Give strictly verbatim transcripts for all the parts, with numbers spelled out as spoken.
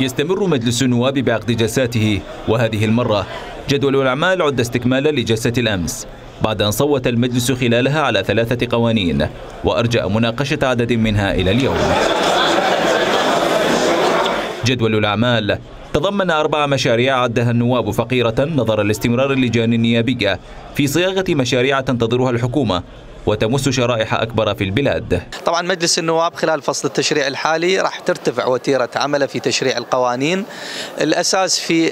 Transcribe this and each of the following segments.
يستمر مجلس النواب بعقد جلساته، وهذه المرة جدول الأعمال عد استكمالا لجلسة الأمس بعد أن صوت المجلس خلالها على ثلاثة قوانين وأرجأ مناقشة عدد منها إلى اليوم. جدول الأعمال تضمن أربع مشاريع عدها النواب فقيرة نظرا لاستمرار اللجان النيابية في صياغة مشاريع تنتظرها الحكومة وتمس شرائح أكبر في البلاد. طبعا مجلس النواب خلال فصل التشريع الحالي راح ترتفع وتيرة عمله في تشريع القوانين، الأساس في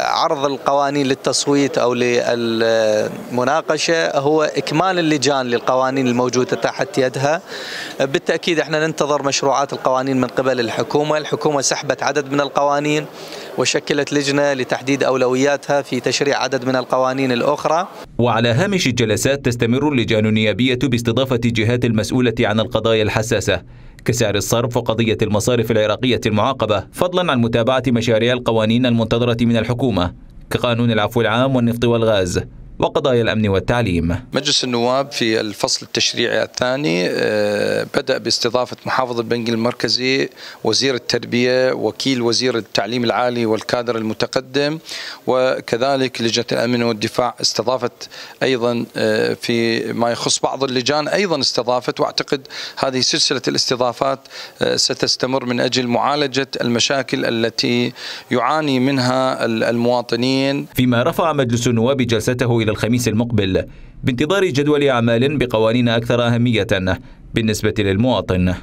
عرض القوانين للتصويت أو للمناقشة هو إكمال اللجان للقوانين الموجودة تحت يدها. بالتأكيد احنا ننتظر مشروعات القوانين من قبل الحكومة، الحكومة سحبت عدد من القوانين وشكلت لجنة لتحديد أولوياتها في تشريع عدد من القوانين الأخرى. وعلى هامش الجلسات تستمر اللجان النيابية باستضافة جهات المسؤولة عن القضايا الحساسة كسعر الصرف وقضية المصارف العراقية المعاقبة، فضلا عن متابعة مشاريع القوانين المنتظرة من الحكومة كقانون العفو العام والنفط والغاز وقضايا الأمن والتعليم. مجلس النواب في الفصل التشريعي الثاني بدأ باستضافة محافظ البنك المركزي، وزير التربية، وكيل وزير التعليم العالي والكادر المتقدم، وكذلك لجنة الأمن والدفاع استضافت أيضا. في ما يخص بعض اللجان أيضا استضافت، وأعتقد هذه سلسلة الاستضافات ستستمر من أجل معالجة المشاكل التي يعاني منها المواطنين. فيما رفع مجلس النواب جلسته إلى الخميس المقبل بانتظار جدول أعمال بقوانين أكثر أهمية بالنسبة للمواطن.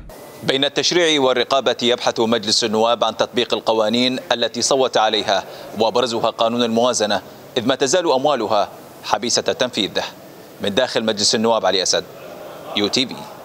بين التشريع والرقابة يبحث مجلس النواب عن تطبيق القوانين التي صوت عليها، وأبرزها قانون الموازنة، إذ ما تزال أموالها حبيسة التنفيذ. من داخل مجلس النواب، علي أسد، يو تي في.